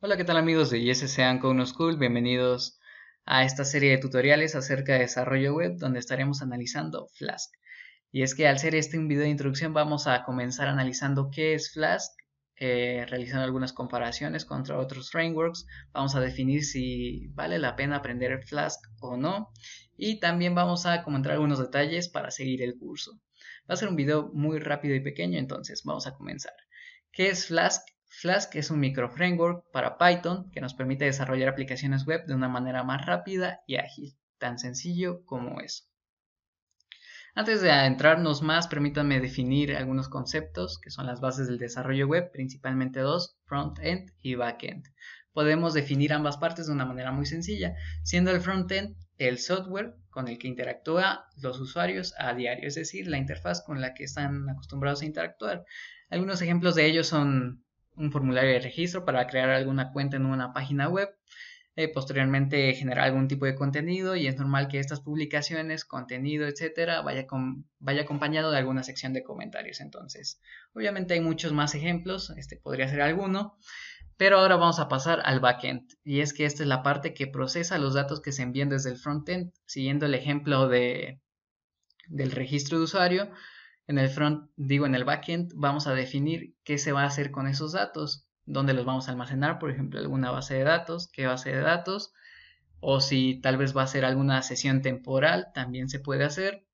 Hola, ¿qué tal amigos de ISC CodeNoSchool? Bienvenidos a esta serie de tutoriales acerca de desarrollo web donde estaremos analizando Flask. Y es que al ser este un video de introducción vamos a comenzar analizando qué es Flask, realizando algunas comparaciones contra otros frameworks. Vamos a definir si vale la pena aprender Flask o no. Y también vamos a comentar algunos detalles para seguir el curso. Va a ser un video muy rápido y pequeño, entonces vamos a comenzar. ¿Qué es Flask? Flask es un microframework para Python que nos permite desarrollar aplicaciones web de una manera más rápida y ágil, tan sencillo como eso. Antes de adentrarnos más, permítanme definir algunos conceptos que son las bases del desarrollo web, principalmente dos, front-end y back-end. Podemos definir ambas partes de una manera muy sencilla, siendo el front-end el software con el que interactúan los usuarios a diario, es decir, la interfaz con la que están acostumbrados a interactuar. Algunos ejemplos de ellos son un formulario de registro para crear alguna cuenta en una página web, posteriormente generar algún tipo de contenido, y es normal que estas publicaciones, contenido, etcétera, vaya acompañado de alguna sección de comentarios. Entonces, obviamente hay muchos más ejemplos, este podría ser alguno, pero ahora vamos a pasar al backend, y es que esta es la parte que procesa los datos que se envían desde el frontend, siguiendo el ejemplo del registro de usuario. En el backend vamos a definir qué se va a hacer con esos datos, dónde los vamos a almacenar, por ejemplo, alguna base de datos, qué base de datos, o si tal vez va a ser alguna sesión temporal, también se puede hacer.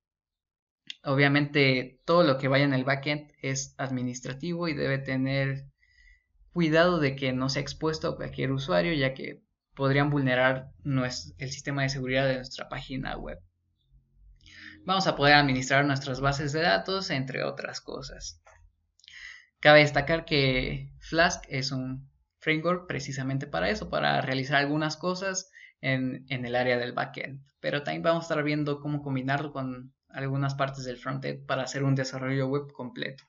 Obviamente, todo lo que vaya en el backend es administrativo y debe tener cuidado de que no sea expuesto a cualquier usuario, ya que podrían vulnerar el sistema de seguridad de nuestra página web. Vamos a poder administrar nuestras bases de datos, entre otras cosas. Cabe destacar que Flask es un framework precisamente para eso, para realizar algunas cosas en el área del backend. Pero también vamos a estar viendo cómo combinarlo con algunas partes del frontend para hacer un desarrollo web completo.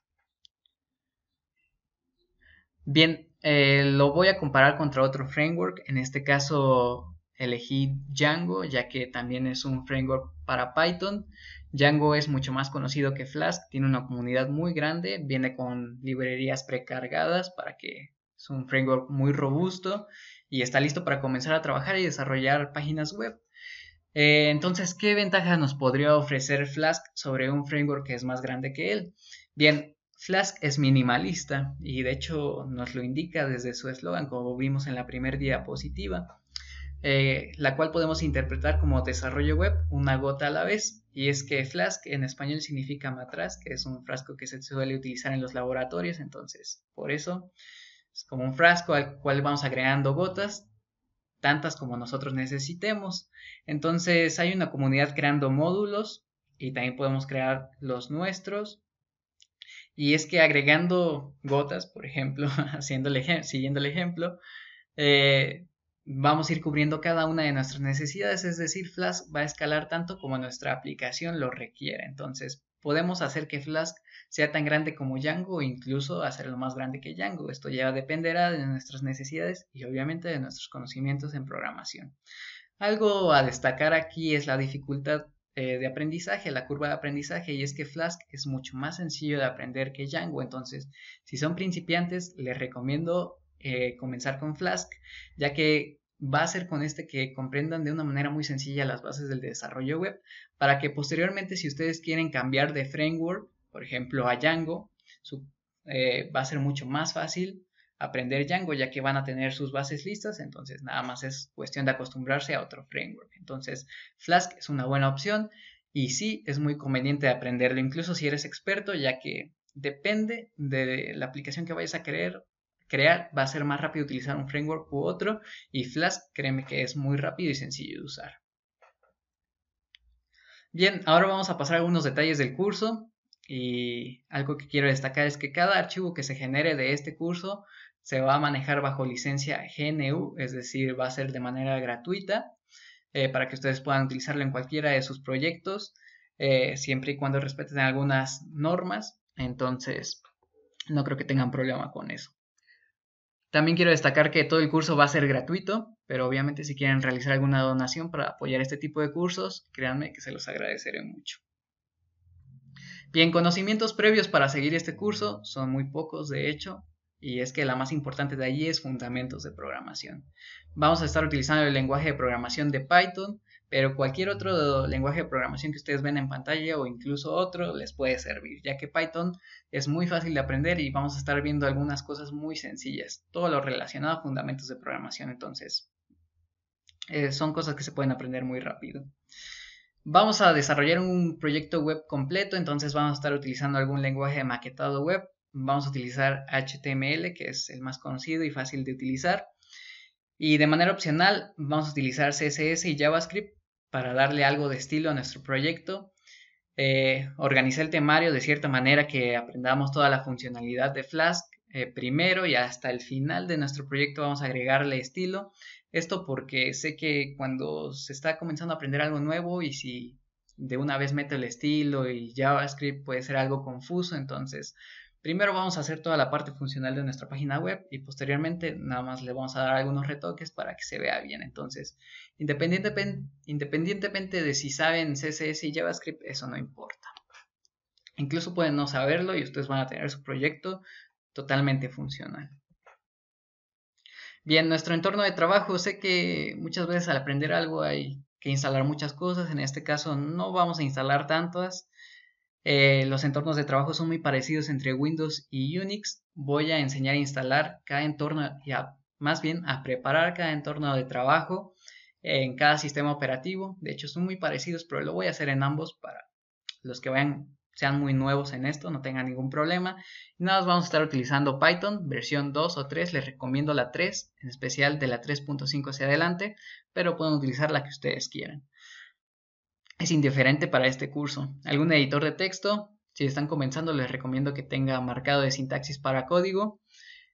Bien, lo voy a comparar contra otro framework, en este caso elegí Django, ya que también es un framework para Python. Django es mucho más conocido que Flask, tiene una comunidad muy grande, viene con librerías precargadas para que es un framework muy robusto y está listo para comenzar a trabajar y desarrollar páginas web. Entonces, ¿qué ventajas nos podría ofrecer Flask sobre un framework que es más grande que él? Bien, Flask es minimalista y de hecho nos lo indica desde su eslogan, como vimos en la primera diapositiva. La cual podemos interpretar como desarrollo web, una gota a la vez, y es que Flask en español significa matraz, que es un frasco que se suele utilizar en los laboratorios, entonces por eso es como un frasco al cual vamos agregando gotas, tantas como nosotros necesitemos. Entonces hay una comunidad creando módulos y también podemos crear los nuestros, y es que agregando gotas, por ejemplo, siguiendo el ejemplo, vamos a ir cubriendo cada una de nuestras necesidades, es decir, Flask va a escalar tanto como nuestra aplicación lo requiera. Entonces, podemos hacer que Flask sea tan grande como Django o incluso hacerlo más grande que Django. Esto ya dependerá de nuestras necesidades y obviamente de nuestros conocimientos en programación. Algo a destacar aquí es la dificultad de aprendizaje, la curva de aprendizaje, y es que Flask es mucho más sencillo de aprender que Django. Entonces, si son principiantes, les recomiendo comenzar con Flask, ya que va a ser con este que comprendan de una manera muy sencilla las bases del desarrollo web, para que posteriormente, si ustedes quieren cambiar de framework, por ejemplo a Django, va a ser mucho más fácil aprender Django, ya que van a tener sus bases listas. Entonces nada más es cuestión de acostumbrarse a otro framework. Entonces Flask es una buena opción y sí, es muy conveniente de aprenderlo, incluso si eres experto, ya que depende de la aplicación que vayas a crear, va a ser más rápido utilizar un framework u otro, y Flask, créeme que es muy rápido y sencillo de usar. Bien, ahora vamos a pasar a algunos detalles del curso, y algo que quiero destacar es que cada archivo que se genere de este curso se va a manejar bajo licencia GNU, es decir, va a ser de manera gratuita, para que ustedes puedan utilizarlo en cualquiera de sus proyectos, siempre y cuando respeten algunas normas. Entonces no creo que tengan problema con eso. También quiero destacar que todo el curso va a ser gratuito, pero obviamente si quieren realizar alguna donación para apoyar este tipo de cursos, créanme que se los agradeceré mucho. Bien, conocimientos previos para seguir este curso son muy pocos de hecho, y es que la más importante de allí es fundamentos de programación. Vamos a estar utilizando el lenguaje de programación de Python, pero cualquier otro lenguaje de programación que ustedes ven en pantalla o incluso otro les puede servir, ya que Python es muy fácil de aprender y vamos a estar viendo algunas cosas muy sencillas, todo lo relacionado a fundamentos de programación. Entonces son cosas que se pueden aprender muy rápido. Vamos a desarrollar un proyecto web completo, entonces vamos a estar utilizando algún lenguaje de maquetado web. Vamos a utilizar HTML, que es el más conocido y fácil de utilizar. Y de manera opcional vamos a utilizar CSS y JavaScript para darle algo de estilo a nuestro proyecto. Organicé el temario de cierta manera que aprendamos toda la funcionalidad de Flask primero, y hasta el final de nuestro proyecto vamos a agregarle estilo. Esto porque sé que cuando se está comenzando a aprender algo nuevo y si de una vez meto el estilo y JavaScript puede ser algo confuso, entonces primero vamos a hacer toda la parte funcional de nuestra página web y posteriormente nada más le vamos a dar algunos retoques para que se vea bien. Entonces independientemente de si saben CSS y JavaScript, eso no importa. Incluso pueden no saberlo y ustedes van a tener su proyecto totalmente funcional. Bien, nuestro entorno de trabajo, sé que muchas veces al aprender algo hay que instalar muchas cosas, en este caso no vamos a instalar tantas. Los entornos de trabajo son muy parecidos entre Windows y Unix. Voy a enseñar a instalar cada entorno, más bien a preparar cada entorno de trabajo en cada sistema operativo. De hecho son muy parecidos, pero lo voy a hacer en ambos para los que sean muy nuevos en esto, no tengan ningún problema. Nada más vamos a estar utilizando Python versión 2 o 3, les recomiendo la 3, en especial de la 3.5 hacia adelante, pero pueden utilizar la que ustedes quieran. Es indiferente para este curso. Algún editor de texto, si están comenzando les recomiendo que tenga marcado de sintaxis para código.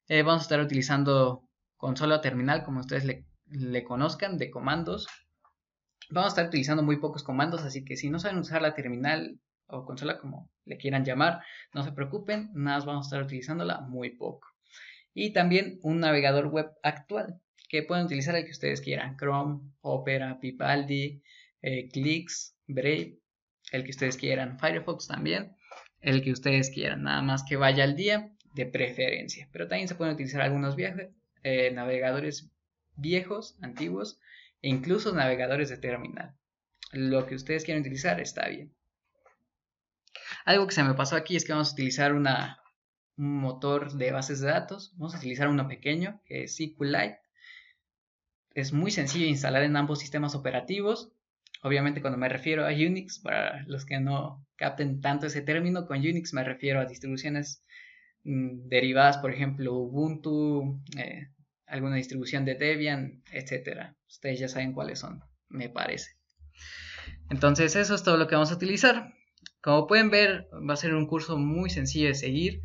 Vamos a estar utilizando consola o terminal, como ustedes le conozcan, de comandos. Vamos a estar utilizando muy pocos comandos, así que si no saben usar la terminal o consola, como le quieran llamar, no se preocupen, nada más vamos a estar utilizándola muy poco. Y también un navegador web actual, que pueden utilizar el que ustedes quieran, Chrome, Opera, Pivaldi, Clicks, Brave, el que ustedes quieran, Firefox también, el que ustedes quieran, nada más que vaya al día de preferencia. Pero también se pueden utilizar algunos navegadores viejos, antiguos, e incluso navegadores de terminal. Lo que ustedes quieran utilizar está bien. Algo que se me pasó aquí es que vamos a utilizar un motor de bases de datos. Vamos a utilizar uno pequeño, que es SQLite. Es muy sencillo de instalar en ambos sistemas operativos. Obviamente cuando me refiero a Unix, para los que no capten tanto ese término, con Unix me refiero a distribuciones derivadas, por ejemplo Ubuntu, alguna distribución de Debian, etc. Ustedes ya saben cuáles son, me parece. Entonces eso es todo lo que vamos a utilizar. Como pueden ver, va a ser un curso muy sencillo de seguir.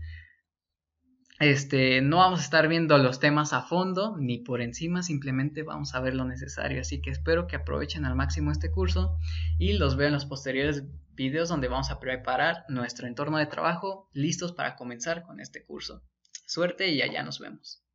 No vamos a estar viendo los temas a fondo ni por encima, simplemente vamos a ver lo necesario. Así que espero que aprovechen al máximo este curso y los veo en los posteriores videos donde vamos a preparar nuestro entorno de trabajo listos para comenzar con este curso. Suerte y allá nos vemos.